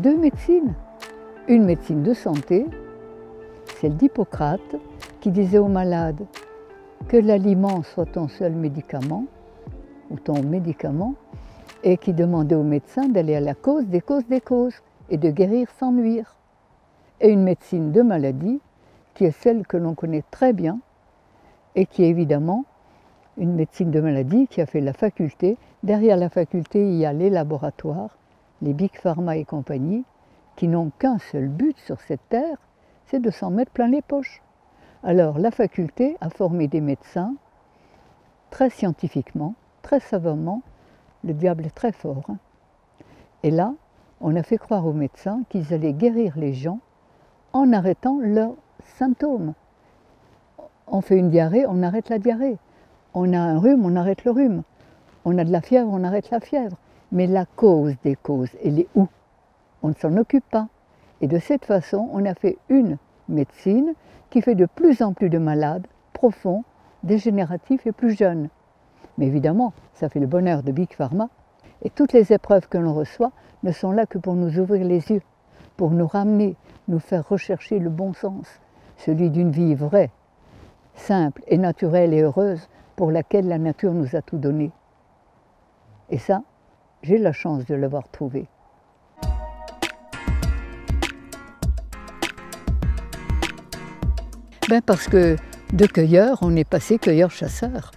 deux médecines. Une médecine de santé, celle d'Hippocrate, qui disait aux malades que l'aliment soit ton seul médicament, ou ton médicament, et qui demandait aux médecins d'aller à la cause des causes des causes, et de guérir sans nuire. Et une médecine de maladie, qui est celle que l'on connaît très bien, et qui est évidemment une médecine de maladie qui a fait la faculté. Derrière la faculté, il y a les laboratoires, les Big Pharma et compagnie, qui n'ont qu'un seul but sur cette terre, c'est de s'en mettre plein les poches. Alors la faculté a formé des médecins, très scientifiquement, très savamment, le diable est très fort. Hein. Et là, on a fait croire aux médecins qu'ils allaient guérir les gens en arrêtant leurs symptômes. On fait une diarrhée, on arrête la diarrhée. On a un rhume, on arrête le rhume. On a de la fièvre, on arrête la fièvre. Mais la cause des causes, elle est où? On ne s'en occupe pas. Et de cette façon, on a fait une médecine qui fait de plus en plus de malades, profonds, dégénératifs et plus jeunes. Mais évidemment, ça fait le bonheur de Big Pharma. Et toutes les épreuves que l'on reçoit ne sont là que pour nous ouvrir les yeux, pour nous ramener, nous faire rechercher le bon sens, celui d'une vie vraie, simple et naturelle et heureuse, pour laquelle la nature nous a tout donné. Et ça, j'ai la chance de l'avoir trouvé. Ben parce que de cueilleurs, on est passé cueilleurs-chasseurs.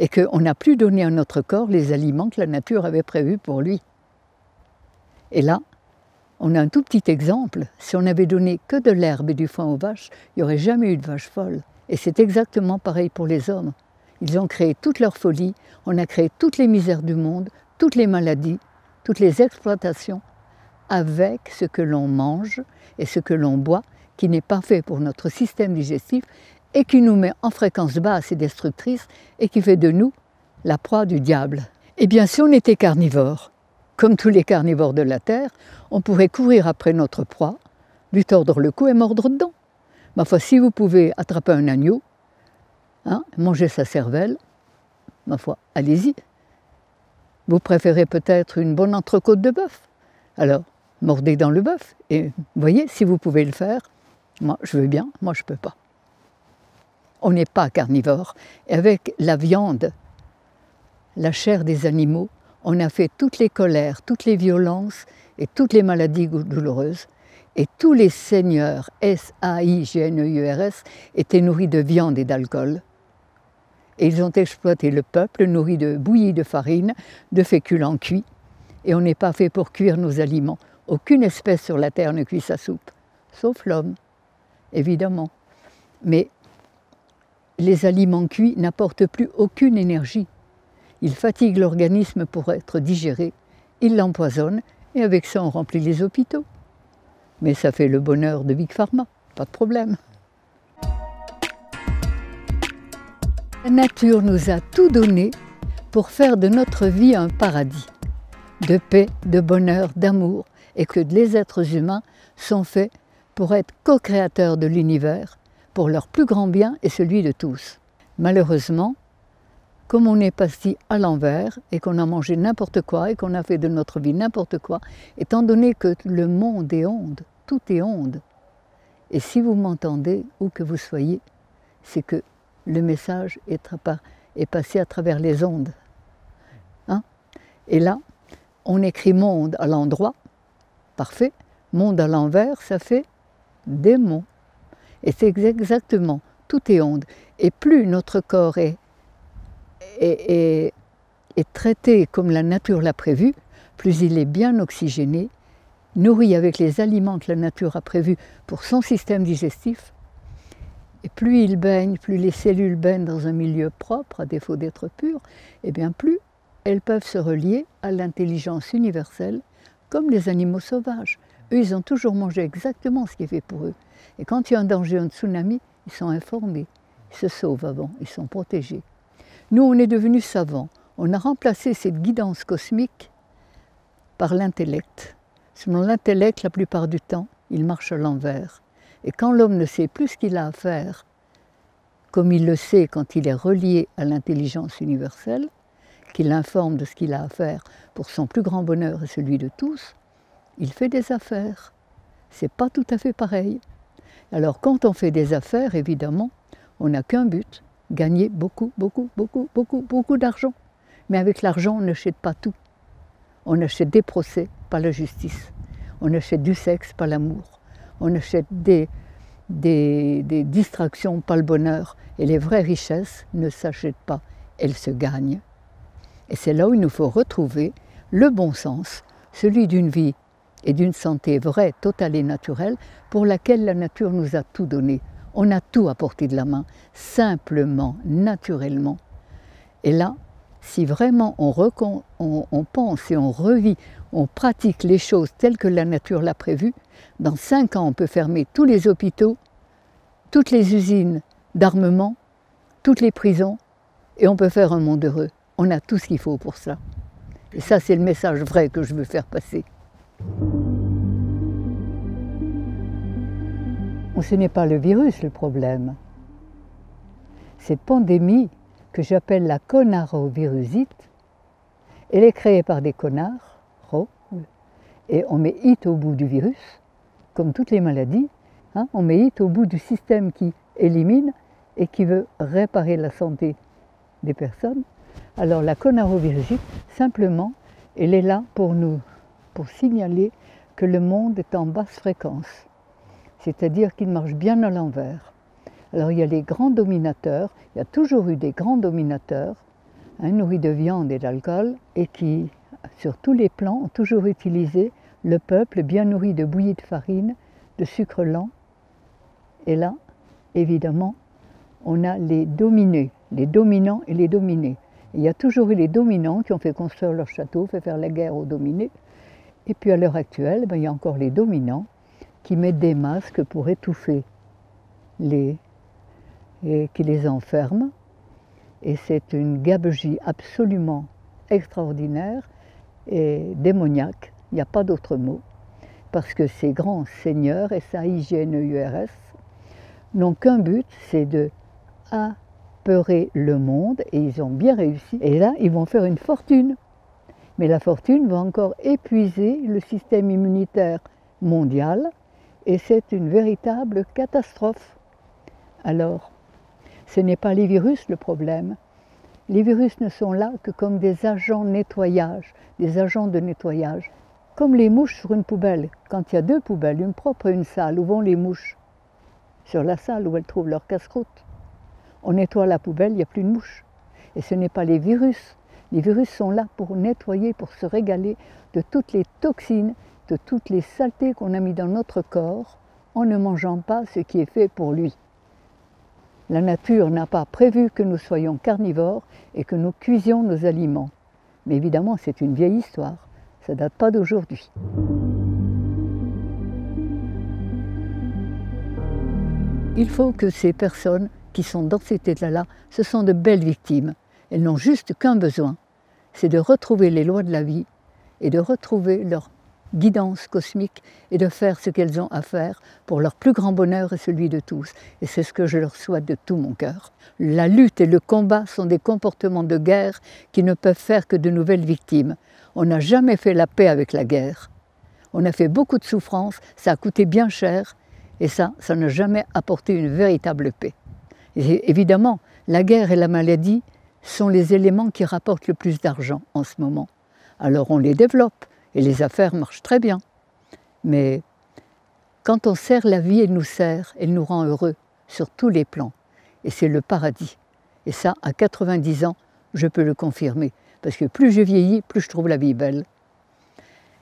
Et qu'on n'a plus donné à notre corps les aliments que la nature avait prévus pour lui. Et là, on a un tout petit exemple. Si on n'avait donné que de l'herbe et du foin aux vaches, il n'y aurait jamais eu de vaches folles. Et c'est exactement pareil pour les hommes. Ils ont créé toute leur folie, on a créé toutes les misères du monde, toutes les maladies, toutes les exploitations, avec ce que l'on mange et ce que l'on boit, qui n'est pas fait pour notre système digestif, et qui nous met en fréquence basse et destructrice, et qui fait de nous la proie du diable. Eh bien, si on était carnivore, comme tous les carnivores de la terre, on pourrait courir après notre proie, lui tordre le cou et mordre dedans. Ma foi, si vous pouvez attraper un agneau, hein, manger sa cervelle, ma foi, allez-y. Vous préférez peut-être une bonne entrecôte de bœuf. Alors, mordez dans le bœuf, et voyez, si vous pouvez le faire, moi je veux bien, moi je ne peux pas. On n'est pas carnivore. Et avec la viande, la chair des animaux, on a fait toutes les colères, toutes les violences et toutes les maladies douloureuses. Et tous les seigneurs, S-A-I-G-N-E-U-R-S, étaient nourris de viande et d'alcool. Et ils ont exploité le peuple, nourri de bouillie de farine, de féculents cuits. Et on n'est pas fait pour cuire nos aliments. Aucune espèce sur la terre ne cuit sa soupe, sauf l'homme, évidemment. Mais les aliments cuits n'apportent plus aucune énergie. Ils fatiguent l'organisme pour être digérés, ils l'empoisonnent et avec ça on remplit les hôpitaux. Mais ça fait le bonheur de Big Pharma, pas de problème. La nature nous a tout donné pour faire de notre vie un paradis, de paix, de bonheur, d'amour, et que les êtres humains sont faits pour être co-créateurs de l'univers, pour leur plus grand bien et celui de tous. Malheureusement, comme on est parti à l'envers et qu'on a mangé n'importe quoi et qu'on a fait de notre vie n'importe quoi, étant donné que le monde est onde, tout est onde. Et si vous m'entendez, où que vous soyez, c'est que le message est passé à travers les ondes. Hein? Et là, on écrit monde à l'endroit, parfait, monde à l'envers, ça fait démon. Et c'est exactement, tout est onde. Et plus notre corps est traité comme la nature l'a prévu, plus il est bien oxygéné, nourri avec les aliments que la nature a prévus pour son système digestif, et plus il baigne, plus les cellules baignent dans un milieu propre, à défaut d'être pur, et bien plus elles peuvent se relier à l'intelligence universelle, comme les animaux sauvages. Eux, ils ont toujours mangé exactement ce qui est fait pour eux. Et quand il y a un danger, un tsunami, ils sont informés, ils se sauvent avant, ils sont protégés. Nous, on est devenus savants. On a remplacé cette guidance cosmique par l'intellect. Selon l'intellect, la plupart du temps, il marche à l'envers. Et quand l'homme ne sait plus ce qu'il a à faire, comme il le sait quand il est relié à l'intelligence universelle, qu'il l'informe de ce qu'il a à faire pour son plus grand bonheur et celui de tous, il fait des affaires. C'est pas tout à fait pareil. Alors quand on fait des affaires, évidemment, on n'a qu'un but, gagner beaucoup d'argent. Mais avec l'argent, on n'achète pas tout. On achète des procès par la justice. On achète du sexe par l'amour. On achète des distractions par le bonheur. Et les vraies richesses ne s'achètent pas, elles se gagnent. Et c'est là où il nous faut retrouver le bon sens, celui d'une vie et d'une santé vraie, totale et naturelle, pour laquelle la nature nous a tout donné. On a tout à portée de la main, simplement, naturellement. Et là, si vraiment on pense et on revit, on pratique les choses telles que la nature l'a prévu, dans 5 ans, on peut fermer tous les hôpitaux, toutes les usines d'armement, toutes les prisons, et on peut faire un monde heureux. On a tout ce qu'il faut pour ça. Et ça, c'est le message vrai que je veux faire passer. Ce n'est pas le virus le problème. Cette pandémie, que j'appelle la connarovirusite, elle est créée par des connards, et on met it au bout du virus, comme toutes les maladies, hein, on met it au bout du système qui élimine et qui veut réparer la santé des personnes. Alors la connarovirusite, simplement, elle est là pour nous, pour signaler que le monde est en basse fréquence, c'est-à-dire qu'il marche bien à l'envers. Alors il y a les grands dominateurs, il y a toujours eu des grands dominateurs, hein, nourris de viande et d'alcool, et qui, sur tous les plans, ont toujours utilisé le peuple bien nourri de bouillie de farine, de sucre lent. Et là, évidemment, on a les dominés, les dominants et les dominés. Et il y a toujours eu les dominants qui ont fait construire leur château, fait faire la guerre aux dominés. Et puis à l'heure actuelle, ben, il y a encore les dominants qui mettent des masques pour étouffer et qui les enferment. Et c'est une gabegie absolument extraordinaire et démoniaque, il n'y a pas d'autre mot, parce que ces grands seigneurs, SAIGNEURS, n'ont qu'un but, c'est de apeurer le monde, et ils ont bien réussi. Et là, ils vont faire une fortune. Mais la fortune va encore épuiser le système immunitaire mondial, et c'est une véritable catastrophe. Alors, ce n'est pas les virus le problème. Les virus ne sont là que comme des agents de nettoyage, comme les mouches sur une poubelle. Quand il y a 2 poubelles, une propre et une sale, où vont les mouches? Sur la salle où elles trouvent leur casse-croûte. On nettoie la poubelle, il n'y a plus de mouches. Et ce n'est pas les virus. Les virus sont là pour nettoyer, pour se régaler de toutes les toxines, de toutes les saletés qu'on a mis dans notre corps en ne mangeant pas ce qui est fait pour lui. La nature n'a pas prévu que nous soyons carnivores et que nous cuisions nos aliments. Mais évidemment, c'est une vieille histoire, ça ne date pas d'aujourd'hui. Il faut que ces personnes qui sont dans cet état-là, ce sont de belles victimes. Elles n'ont juste qu'un besoin, c'est de retrouver les lois de la vie et de retrouver leur guidance cosmique et de faire ce qu'elles ont à faire pour leur plus grand bonheur et celui de tous. Et c'est ce que je leur souhaite de tout mon cœur. La lutte et le combat sont des comportements de guerre qui ne peuvent faire que de nouvelles victimes. On n'a jamais fait la paix avec la guerre. On a fait beaucoup de souffrances, ça a coûté bien cher et ça n'a jamais apporté une véritable paix. Et évidemment, la guerre et la maladie sont les éléments qui rapportent le plus d'argent en ce moment. Alors on les développe. Et les affaires marchent très bien. Mais quand on sert la vie, elle nous sert, elle nous rend heureux sur tous les plans. Et c'est le paradis. Et ça, à 90 ans, je peux le confirmer. Parce que plus je vieillis, plus je trouve la vie belle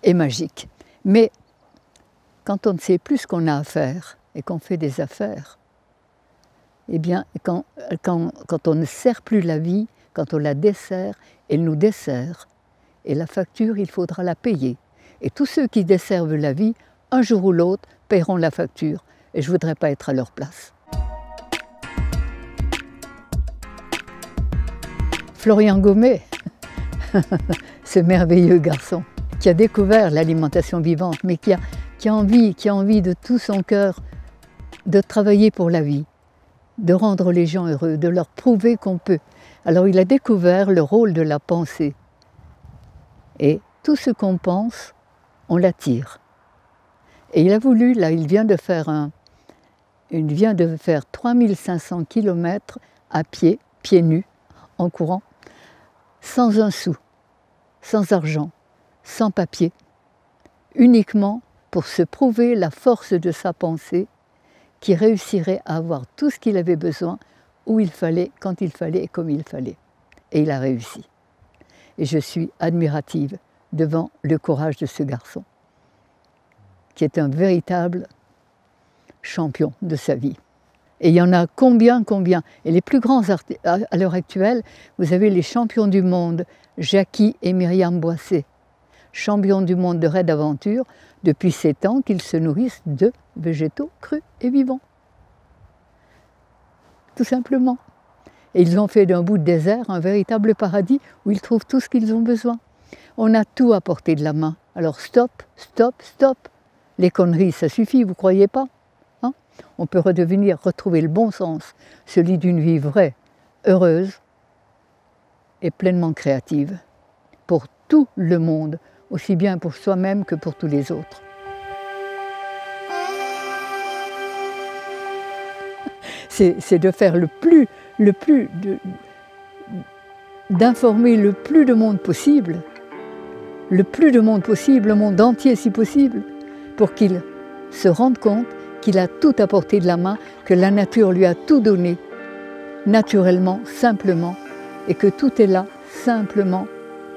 et magique. Mais quand on ne sait plus ce qu'on a à faire et qu'on fait des affaires, eh bien, quand on ne sert plus la vie, quand on la dessert, elle nous dessert. Et la facture, il faudra la payer. Et tous ceux qui desservent la vie, un jour ou l'autre, paieront la facture. Et je ne voudrais pas être à leur place. Florian Gommet, ce merveilleux garçon, qui a découvert l'alimentation vivante, mais qui a envie de tout son cœur de travailler pour la vie, de rendre les gens heureux, de leur prouver qu'on peut. Alors il a découvert le rôle de la pensée. Et tout ce qu'on pense, on l'attire. Et il a voulu, là, il vient de faire, il vient de faire 3500 km à pied, pieds nus, en courant, sans un sou, sans argent, sans papier, uniquement pour se prouver la force de sa pensée, qui réussirait à avoir tout ce qu'il avait besoin, où il fallait, quand il fallait et comme il fallait. Et il a réussi. Et je suis admirative devant le courage de ce garçon, qui est un véritable champion de sa vie. Et il y en a combien. Et les plus grands, à l'heure actuelle, vous avez les champions du monde, Jackie et Myriam Boisset, champions du monde de raid aventure, depuis 7 ans qu'ils se nourrissent de végétaux crus et vivants. Tout simplement. Et ils ont fait d'un bout de désert un véritable paradis où ils trouvent tout ce qu'ils ont besoin. On a tout à portée de la main. Alors stop, stop, stop. Les conneries, ça suffit, vous ne croyez pas, hein? On peut redevenir, retrouver le bon sens, celui d'une vie vraie, heureuse et pleinement créative pour tout le monde, aussi bien pour soi-même que pour tous les autres. C'est de faire d'informer le plus de monde possible, le monde entier si possible, pour qu'il se rende compte qu'il a tout à portée de la main, que la nature lui a tout donné, naturellement, simplement, et que tout est là, simplement,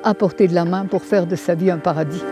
à portée de la main pour faire de sa vie un paradis.